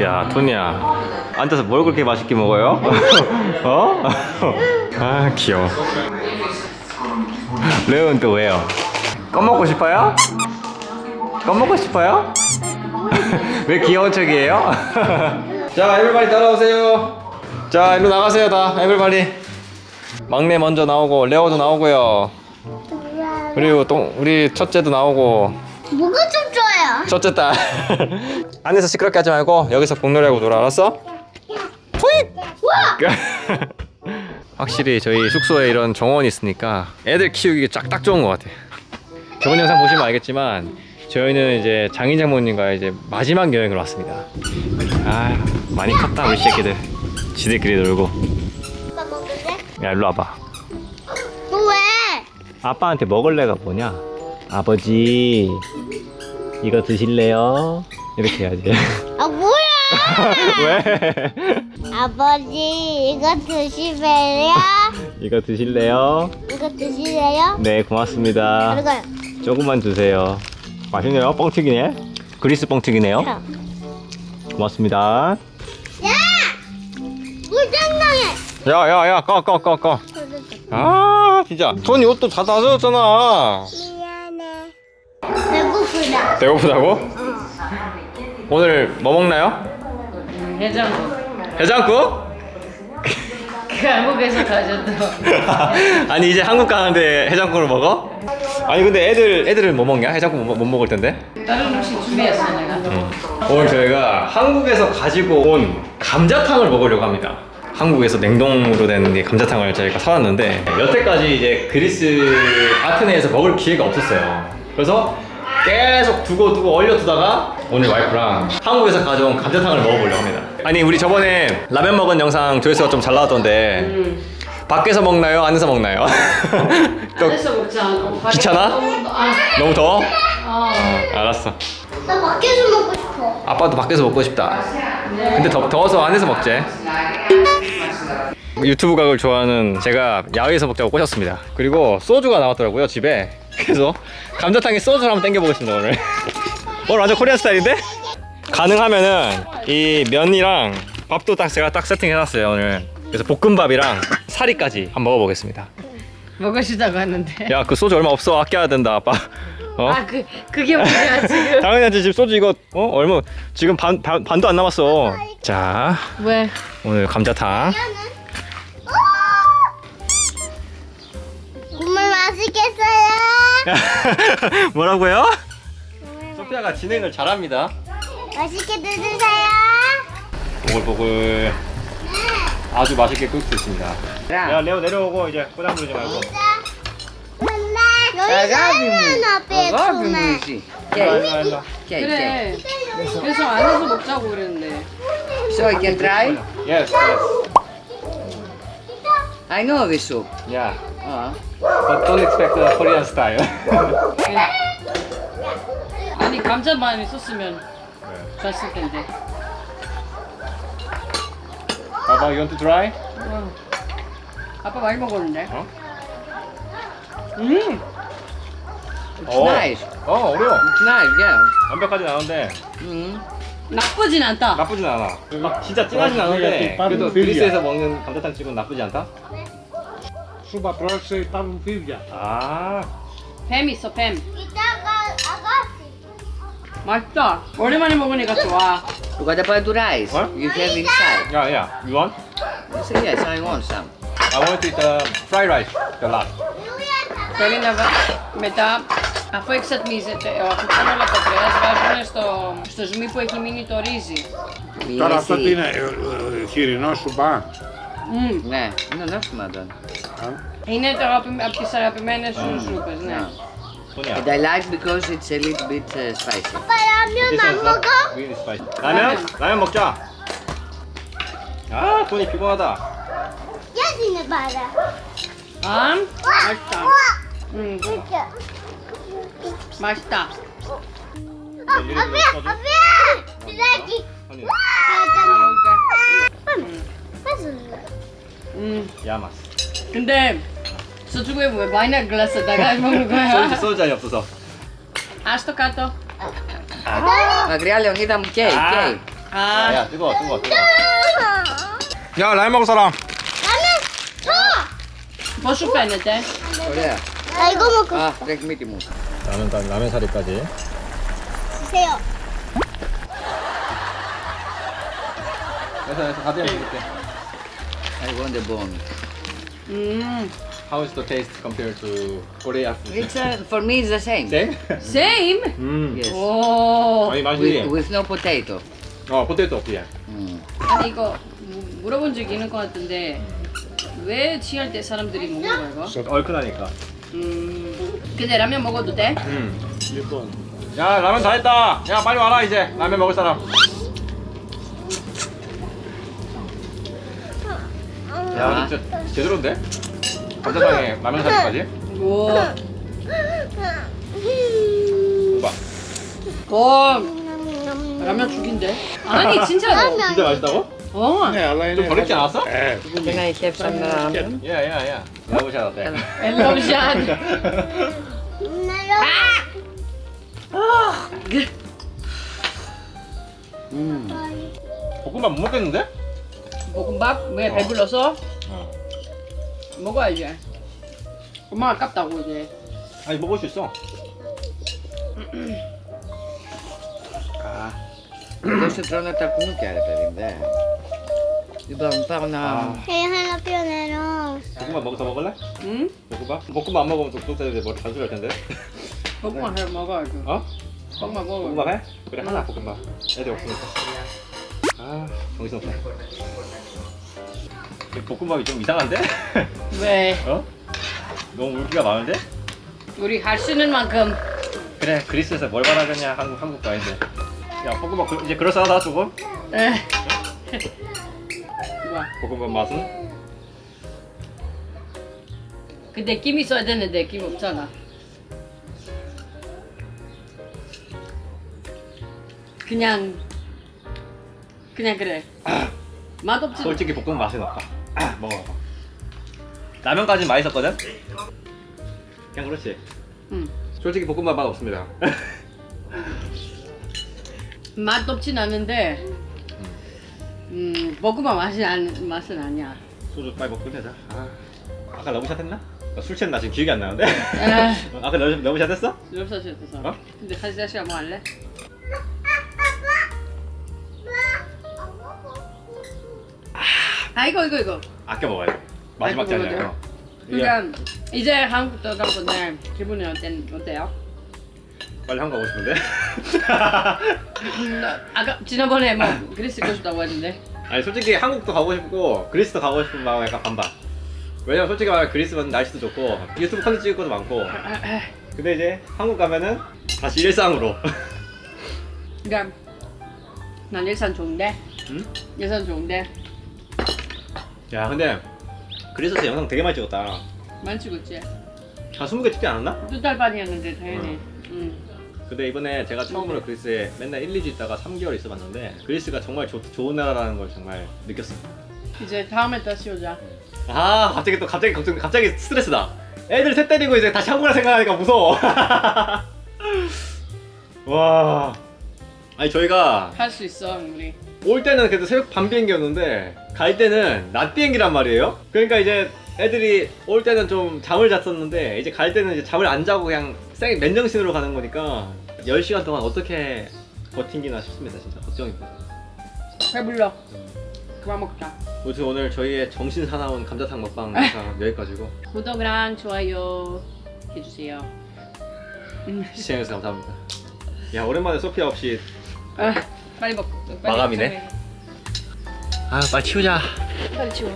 야, 토니야. 앉아서 뭘 그렇게 맛있게 먹어요? 어? 아, 귀여워. 레온 또 왜요? 꺼먹고 싶어요? 꺼먹고 싶어요? 왜 귀여운 척이에요? 자, 에브리바디 따라오세요. 자, 일로 나가세요 다. 에브리바디. 막내 먼저 나오고 레오도 나오고요. 그리고 또 우리 첫째도 나오고. 뭐가 좀 좋아요? 첫째 딸. 안에서 시끄럽게 하지 말고 여기서 공놀이하고 놀아, 알았어? 확실히 저희 숙소에 이런 정원이 있으니까 애들 키우기 딱 좋은 것 같아요. 저번 영상 보시면 알겠지만 저희는 이제 장인 장모님과 이제 마지막 여행을 왔습니다. 아, 많이 컸다 우리 새끼들. 지들끼리 놀고. 아빠 먹을래? 야, 일로 와봐. 너 왜? 아빠한테 먹을래가 뭐냐? 아버지 이거 드실래요? 이렇게 해야지. 아, 뭐야? 왜? 아버지 이거 드실래요? 이거 드실래요? 이거 드실래요? 네, 고맙습니다. 이거요. 조금만 주세요. 맛있네요. 뻥튀기네. 그리스 뻥튀기네요. 야. 고맙습니다. 야! 물 장난해! 야야야, 꺼 꺼 꺼 꺼. 아, 진짜. 토니 옷도 다 다젖었잖아. 미안해. 배고프다. 배고프다고? 어. 오늘 뭐 먹나요? 해장국. 해장국? 그 한국에서 가셨던. 아니, 이제 한국 가는데 해장국을 먹어? 아니, 근데 애들은 뭐 먹냐? 해장국 못 먹을 텐데? 다른 음식 준비했어 내가. 오늘 저희가 한국에서 가지고 온 감자탕을 먹으려고 합니다. 한국에서 냉동으로 된 감자탕을 저희가 사왔는데 여태까지 이제 그리스 아테네에서 먹을 기회가 없었어요. 그래서 계속 두고 얼려두다가 오늘 와이프랑 한국에서 가져온 감자탕을 먹어보려고 합니다. 아니, 우리 저번에 라면 먹은 영상 조회수가 좀 잘 나왔던데 밖에서 먹나요? 안에서 먹나요? 안에서 먹지 않아. 귀찮아? 너무 더워? 어, 알았어. 나 밖에서 먹고 싶어. 아빠도 밖에서 먹고 싶다. 근데 더워서 안에서 먹재. 유튜브 각을 좋아하는 제가 야외에서 먹자고 꼬셨습니다. 그리고 소주가 나왔더라고요, 집에. 그래서 감자탕에 소주를 한번 땡겨보겠습니다. 오늘 완전 코리안 스타일인데? 가능하면은 이 면이랑 밥도 딱 제가 딱 세팅해놨어요 오늘. 그래서 볶음밥이랑 사리까지 한번 먹어보겠습니다. 먹으시다고 하는데, 야, 그 소주 얼마 없어. 아껴야 된다 아빠. 어? 아, 그게 뭐야 지금. 당연하지. 지금 소주 이거 얼마 지금 반도 안 남았어. 자, 왜? 오늘 감자탕 정말 맛있겠어요. 뭐라고요? 소피아가 진행을 잘합니다. 맛있게 드세요. 보글보글. 아주 맛있게 끓고 있습니다. 야, 레오 내려오고 이제 포장 부르지 말고. 여기 살면 앞에 보면. 그래. 그래서 안에서 먹자고 그랬는데. So I can try? Yes, yes. I know this soup. Yeah. But don't expect the Korean style. 아니, 감자만 있었으면 좋았을 텐데. 아빠, you want to try? 아빠 많이 먹었는데. It's nice. 어려워. It's nice, yeah. 완벽하진 않은데. 나쁘진 않다. 나쁘진 않아. 막 진짜 진하진 않은데 그래도 그리스에서 먹는 감자탕 집은 나쁘지 않다? 수바 브라스의 빵 피자. 아, 뱀 있어, 뱀. 이따가 아가씨. 맛있다. 오랜만에 먹으니까 좋아. 누가 잡아야 두 라이스. You have inside. 야, 야, you want? Yes, I want some. I want to eat the fried rice, the last. Μετά, αφού εξατμίζεται, αφού κάνει όλα τα κρέας, βάζουν στο ζουμί που έχει μείνει το ρύζι. Τώρα αυτό τι είναι, χοιρινό σουπά? Ναι, είναι νόστιμα τώρα. Είναι από τις αγαπημένες σου σούπες, ναι. And I like because it's a little bit spicy. Παραμείο να μόκω! Λάμιο μόκια! Α, Τόνι πιπώνατα! Γιατί είναι πάρα! Α, μάλιστα! 맛있다. 아비야, 드라이기. 야, 맛. 근데 소주에 왜 와인을 글라스에다가 먹는 거야? 소주잔이 없어서. 아스토카토. 아, 마그리아 레오니다, 케이, 케이. 아. 야, 뜨거워. 야, 라면 먹을 사람. 라면 줘. 뭐 줄까 했는데? 그래. 나 이거 먹고. 아, 그래 김이 뭐. 라면 사리까지. 주세요. 그래서 가볍게 줄게. 아이고 근데 뭐. How is the taste compared to Korea food? It's for me it's the same. Same? Yes. Oh. 아니 맛이. With no potato. 어, 포테이토 없지. 아니 이거 물어본 적이 있는 것 같은데 왜 취할 때 사람들이 먹는 거야 이거? 얼큰하니까. 근데 라면 먹어도 돼? 일본. 야 라면 다 했다. 야 빨리 와라 이제 라면 먹을 사람. 야 진짜 제대로인데? 감자탕에 라면 사리까지? 우와. 봐. 라면 죽인데? 아니 진짜로. 진짜 맛있다고? 어. 좀 버리지 않았어? 네. 내가 이렇게 쌈나. 야야야. 러브샷 어때? 러브샷. 아. 볶음밥 못 먹겠는데? 볶음밥? 왜 배불러서? 어. 먹어야지. 엄마가 아깝다고 이제. 아니 먹을 수 있어. Adesso torno a tartamucchiare per l'inverno. Dobbiamo fare una... Ehi, hai la più nero. 볶음밥 먹어서 먹을래? 응? 볶음밥 안 먹으면 독도세대 머리 단수할 텐데? 볶음밥 해 먹어야지. 어? 볶음밥 먹어. 볶음밥 해? 그래 하나 볶음밥. 애들 없으니까. 아, 정신없다. 볶음밥이 좀 이상한데? 왜? 어? 너무 물기가 많은데? 우리 할 수 있는 만큼. 그래, 그리스에서 뭘 바라겠냐, 한국도 아닌데. 야, 볶음밥 이제 그럴싸하다 조금? 네. 볶음밥 맛은? 근데 김이 써야 되는데 김 없잖아. 그냥 그래. 맛없지? 솔직히 볶음밥 맛이 없다. 먹어봐. 라면까지 맛있었거든? 그냥 그렇지? 응. 솔직히 볶음밥 맛 없습니다. 맛 없진 않은데 먹으면 맛은 아니야. 소주 빨리 먹고 끝내자. 아, 아까 러브샷 했나? 술 취했나? 지금 기억이 안 나는데? 아까 러브샷 했어? 러브샷 했어. 어? 근데 다시야 뭐 할래? 아 이거 아껴 먹어야 돼. 마지막 잔이야. 그러니까 이제 한국 들어간 건데 기분이 어때요? 빨리 한국 가고 싶은데? 아까 지난번에 뭐 그리스 가고 싶다고 했는데? 아니 솔직히 한국도 가고 싶고 그리스도 가고 싶은 마음 약간 반반. 왜냐면 솔직히 말하면 그리스는 날씨도 좋고 유튜브 컨텐츠 찍을 것도 많고 근데 이제 한국 가면은 다시 일상으로. 그러니까 난 일상 좋은데? 응? 일상 좋은데? 야 근데 그리스에서 영상 되게 많이 찍었다. 많이 찍었지? 한 20개 찍지 않았나? 2달 반이었는데 당연히. 근데 이번에 제가 처음으로 그리스에 맨날 1, 2주 있다가 3개월 있어봤는데 그리스가 정말 좋은 나라라는 걸 정말 느꼈습니다. 이제 다음에 다시 오자. 아 갑자기 또 갑자기 스트레스다. 애들 셋 때리고 이제 다시 한국이라 생각하니까 무서워. 와 아니 저희가 할 수 있어 우리. 올 때는 그래도 새벽 밤 비행기였는데 갈 때는 낮 비행기란 말이에요. 그러니까 이제 애들이 올 때는 좀 잠을 잤었는데 이제 갈 때는 이제 잠을 안 자고 그냥 쌩 맨정신으로 가는 거니까 10시간 동안 어떻게 버틴기나 싶습니다. 진짜 걱정입니다. 배불러. 그만 먹자. 아무튼 오늘 저희의 정신 사나운 감자탕 먹방 여기까지고 구독이랑 좋아요 해주세요. 시청해주셔서 감사합니다. 야 오랜만에 소피아 없이 빨리 마감이네. 아 빨리 치우자. 빨리 치워.